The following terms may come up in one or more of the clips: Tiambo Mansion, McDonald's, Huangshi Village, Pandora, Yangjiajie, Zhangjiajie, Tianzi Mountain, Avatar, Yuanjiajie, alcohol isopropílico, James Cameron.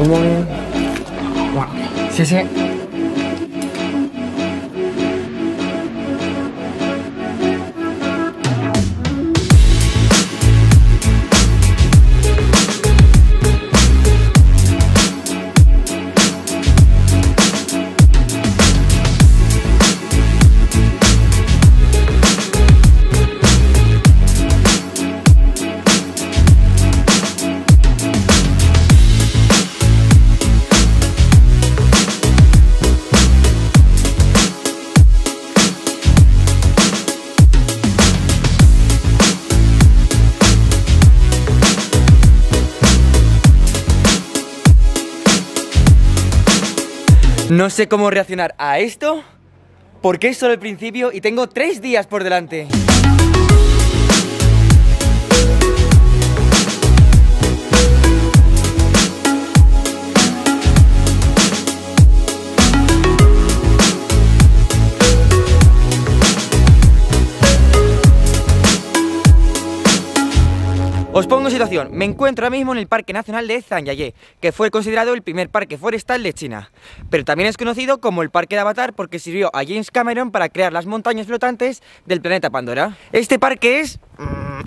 不光哇，谢谢。No sé cómo reaccionar a esto, porque es solo el principio y tengo 3 días por delante. Os pongo en situación, me encuentro ahora mismo en el Parque Nacional de Zhangjiajie, que fue considerado el primer parque forestal de China, pero también es conocido como el Parque de Avatar porque sirvió a James Cameron para crear las montañas flotantes del planeta Pandora. Este parque es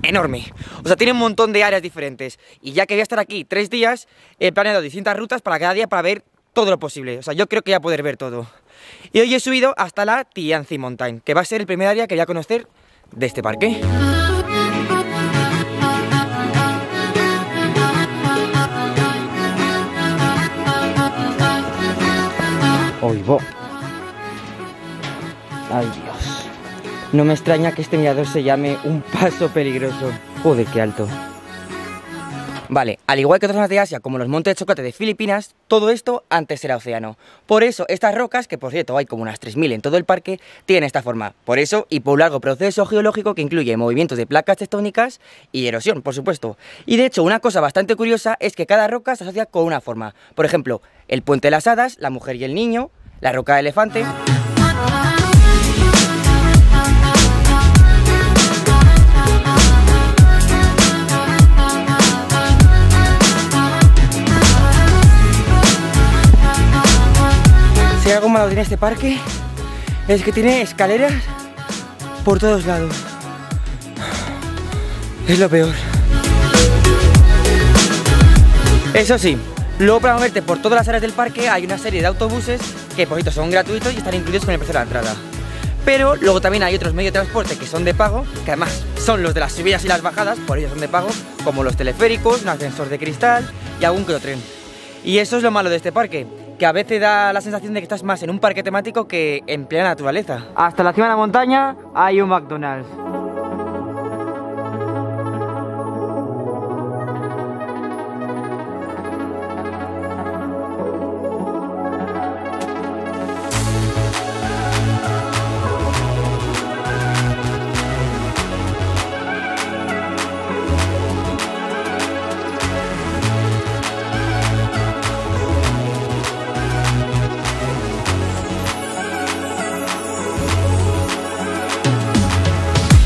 enorme, o sea, tiene un montón de áreas diferentes, y ya que voy a estar aquí 3 días, he planeado distintas rutas para cada día para ver todo lo posible, o sea, yo creo que voy a poder ver todo. Y hoy he subido hasta la Tianzi Mountain, que va a ser el primer área que voy a conocer de este parque. Oigo. Ay, Dios. No me extraña que este mirador se llame un paso peligroso. Joder, qué alto. Vale, al igual que otras zonas de Asia, como los montes de chocolate de Filipinas, todo esto antes era océano. Por eso estas rocas, que por cierto hay como unas 3000 en todo el parque, tienen esta forma. Por eso, y por un largo proceso geológico que incluye movimientos de placas tectónicas y erosión, por supuesto. Y de hecho, una cosa bastante curiosa es que cada roca se asocia con una forma. Por ejemplo, el puente de las hadas, la mujer y el niño, la roca de elefante... Si algo malo tiene este parque es que tiene escaleras por todos lados. Es lo peor. Eso sí, luego para moverte por todas las áreas del parque hay una serie de autobuses que por cierto son gratuitos y están incluidos con el precio de la entrada. Pero luego también hay otros medios de transporte que son de pago, que además son los de las subidas y las bajadas, por ello son de pago, como los teleféricos, un ascensor de cristal y algún que otro tren. Y eso es lo malo de este parque, que a veces da la sensación de que estás más en un parque temático que en plena naturaleza. Hasta la cima de la montaña hay un McDonald's.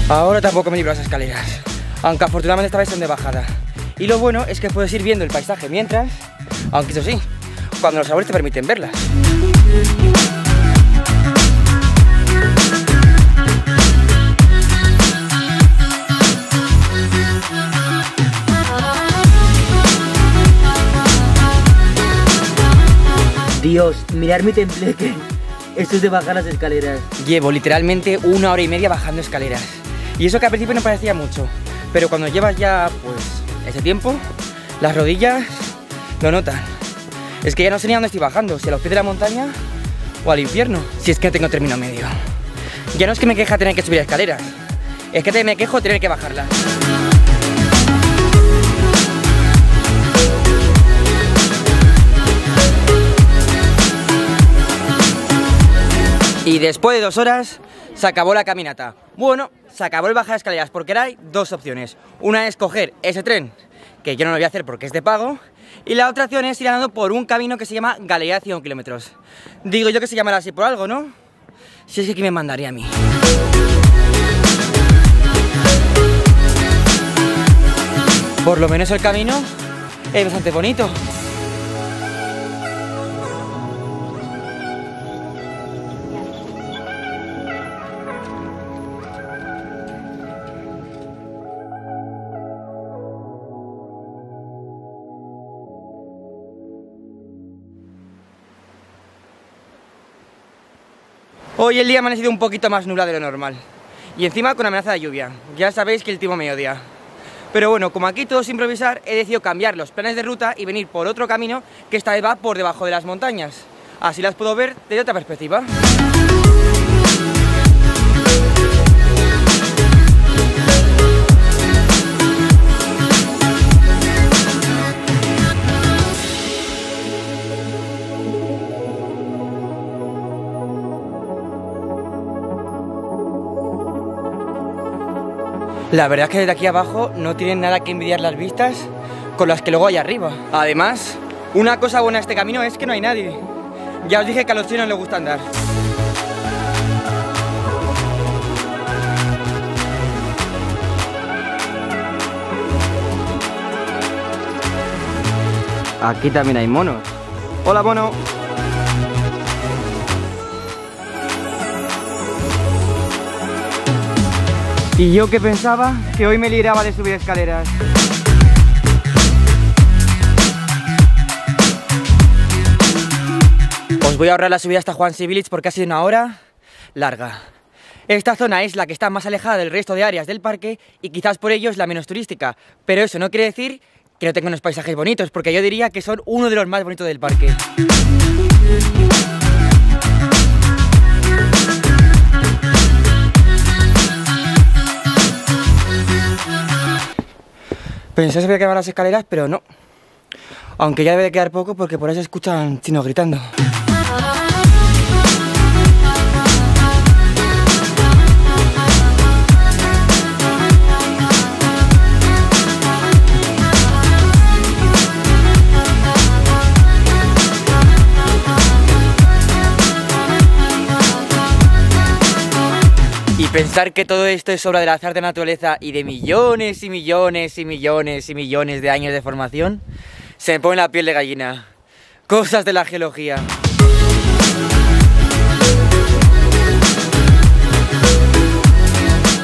Ahora tampoco me libro las escaleras, aunque afortunadamente esta vez son de bajada. Y lo bueno es que puedes ir viendo el paisaje mientras, aunque eso sí, cuando los árboles te permiten verlas. Dios, mirad mi tembleque. Esto es de bajar las escaleras. Llevo literalmente 1 hora y media bajando escaleras. Y eso que al principio no parecía mucho, pero cuando llevas ya, pues, ese tiempo, las rodillas lo notan. Es que ya no sé ni a dónde estoy bajando, si a los pies de la montaña o al infierno, si es que no tengo término medio. Ya no es que me queja tener que subir escaleras, es que me quejo tener que bajarlas. Y después de 2 horas, se acabó la caminata. Bueno, se acabó el bajar de escaleras porque ahora hay 2 opciones. Una es coger ese tren, que yo no lo voy a hacer porque es de pago, y la otra opción es ir andando por un camino que se llama Galería de 100 kilómetros. Digo yo que se llamará así por algo, ¿no? Si es que aquí me mandaría a mí. Por lo menos el camino es bastante bonito. Hoy el día ha amanecido un poquito más nublado de lo normal. Y encima con amenaza de lluvia. Ya sabéis que el tiempo me odia. Pero bueno, como aquí todo es improvisar, he decidido cambiar los planes de ruta y venir por otro camino que esta vez va por debajo de las montañas. Así las puedo ver desde otra perspectiva. La verdad es que desde aquí abajo no tienen nada que envidiar las vistas con las que luego hay arriba. Además, una cosa buena de este camino es que no hay nadie. Ya os dije que a los chinos les gusta andar. Aquí también hay monos. ¡Hola, mono! Y yo que pensaba que hoy me libraba de subir escaleras. Os voy a ahorrar la subida hasta Huangshi Village porque ha sido una hora larga. Esta zona es la que está más alejada del resto de áreas del parque y quizás por ello es la menos turística. Pero eso no quiere decir que no tenga unos paisajes bonitos, porque yo diría que son uno de los más bonitos del parque. Pensé que se iba a quemar las escaleras, pero no. Aunque ya debe de quedar poco porque por ahí se escuchan chinos gritando. Pensar que todo esto es obra del azar de la naturaleza y de millones y millones y millones y millones de años de formación, se me pone la piel de gallina. Cosas de la geología.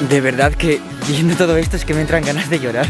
De verdad que viendo todo esto es que me entran ganas de llorar.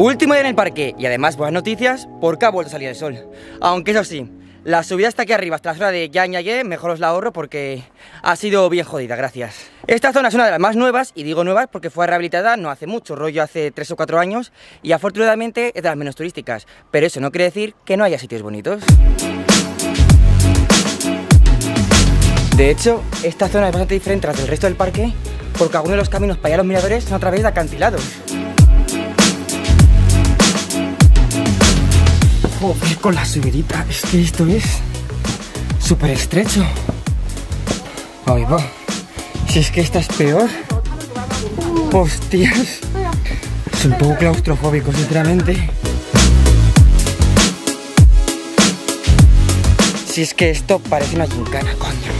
Último día en el parque y además buenas noticias porque ha vuelto a salir el sol. Aunque eso sí, la subida hasta aquí arriba, hasta la zona de Yangjiajie, mejor os la ahorro porque ha sido bien jodida, gracias. Esta zona es una de las más nuevas, y digo nuevas porque fue rehabilitada no hace mucho, rollo hace 3 o 4 años, y afortunadamente es de las menos turísticas, pero eso no quiere decir que no haya sitios bonitos. De hecho, esta zona es bastante diferente al del resto del parque porque algunos de los caminos para allá a los miradores son a través de acantilados. Joder, con la subidita, es que esto es súper estrecho. Ahí va. Si es que esta es peor. Hostias. Es un poco claustrofóbico, sinceramente. Si es que esto parece una gincana, coño.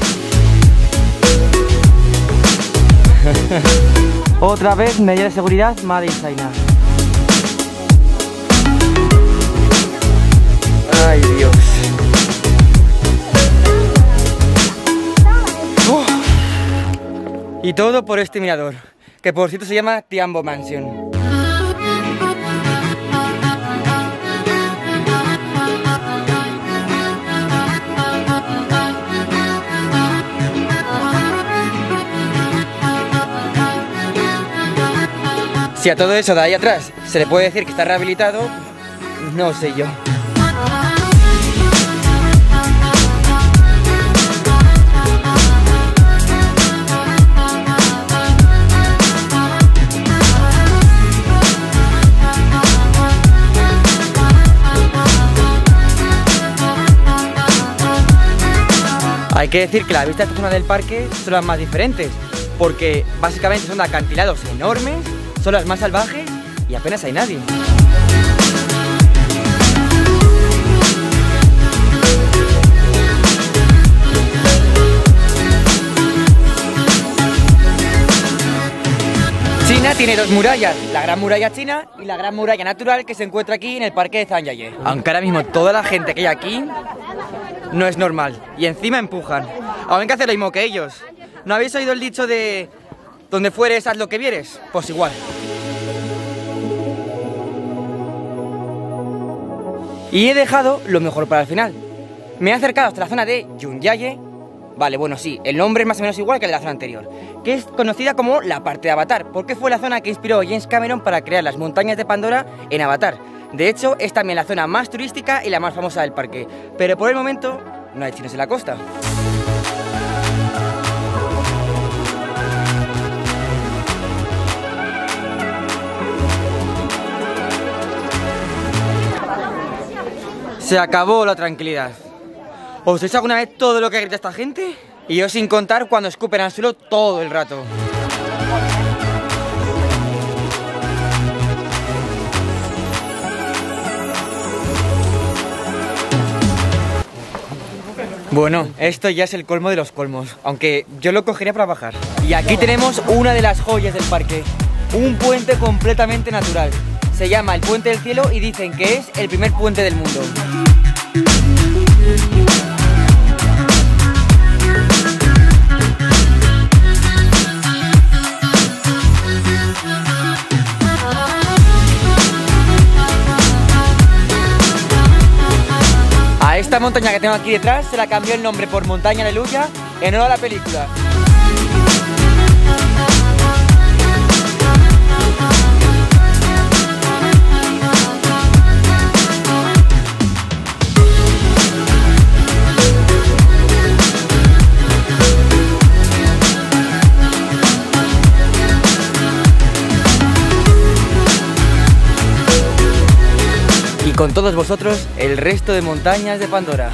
Otra vez, medida de seguridad, mal diseñada. Ay, Dios. Y todo por este mirador, que por cierto se llama Tiambo Mansion. Si a todo eso de ahí atrás se le puede decir que está rehabilitado, no sé yo. Hay que decir que las vistas de esta zona del parque son las más diferentes, porque básicamente son de acantilados enormes, son las más salvajes y apenas hay nadie. Sí, China tiene dos murallas, la Gran Muralla China y la Gran Muralla Natural que se encuentra aquí en el parque de Zhangjiajie. Aunque ahora mismo toda la gente que hay aquí no es normal y encima empujan. Ahora hay que hacer lo mismo que ellos. ¿No habéis oído el dicho de donde fueres haz lo que vieres? Pues igual. Y he dejado lo mejor para el final. Me he acercado hasta la zona de Yuanjiajie. Vale, bueno, sí, el nombre es más o menos igual que el de la zona anterior, que es conocida como la parte de Avatar, porque fue la zona que inspiró James Cameron para crear las montañas de Pandora en Avatar. De hecho, es también la zona más turística y la más famosa del parque, pero por el momento no hay chinos en la costa. Se acabó la tranquilidad. ¿Os veis alguna vez todo lo que grita esta gente? Y yo sin contar cuando escupen al suelo todo el rato. Bueno, esto ya es el colmo de los colmos, aunque yo lo cogería para bajar. Y aquí tenemos una de las joyas del parque, un puente completamente natural. Se llama el Puente del Cielo y dicen que es el primer puente del mundo. A esta montaña que tengo aquí detrás se la cambió el nombre por Montaña Aleluya en honor a la película. Con todos vosotros, el resto de montañas de Pandora.